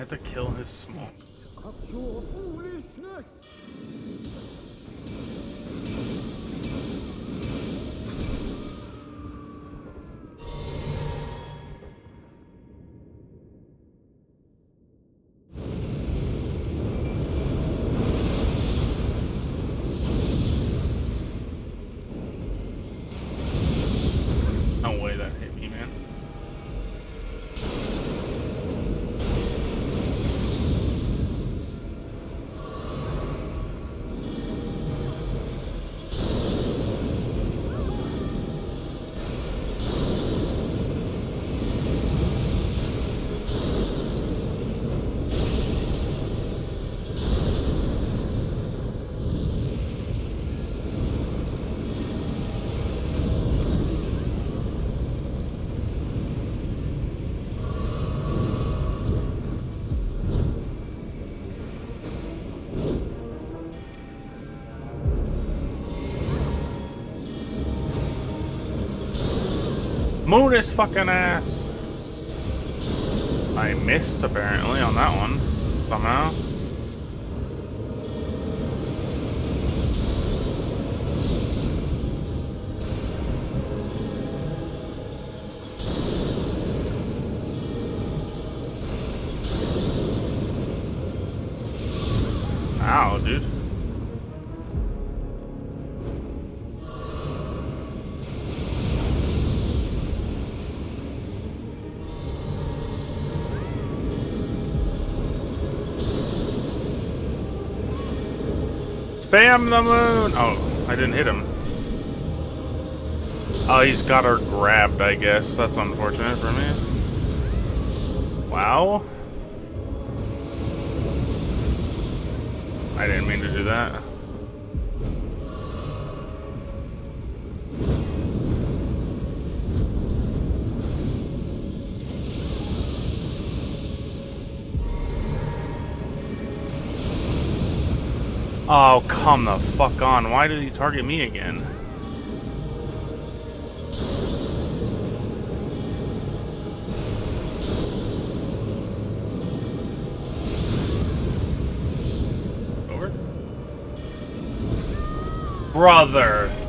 I have to kill his smoke. Of your foolishness. Move his fucking ass! I missed apparently on that one, somehow. Ow, dude. Spam the moon! Oh, I didn't hit him. Oh, he's got her grabbed, I guess. That's unfortunate for me. Wow. I didn't mean to do that. Oh, come the fuck on. Why did he target me again? Over? Brother!